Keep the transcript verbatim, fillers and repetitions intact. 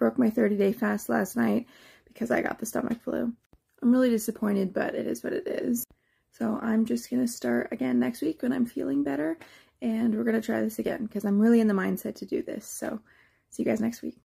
broke my thirty day fast last night because I got the stomach flu. I'm really disappointed, but it is what it is. So I'm just going to start again next week when I'm feeling better, and we're going to try this again because I'm really in the mindset to do this. So see you guys next week.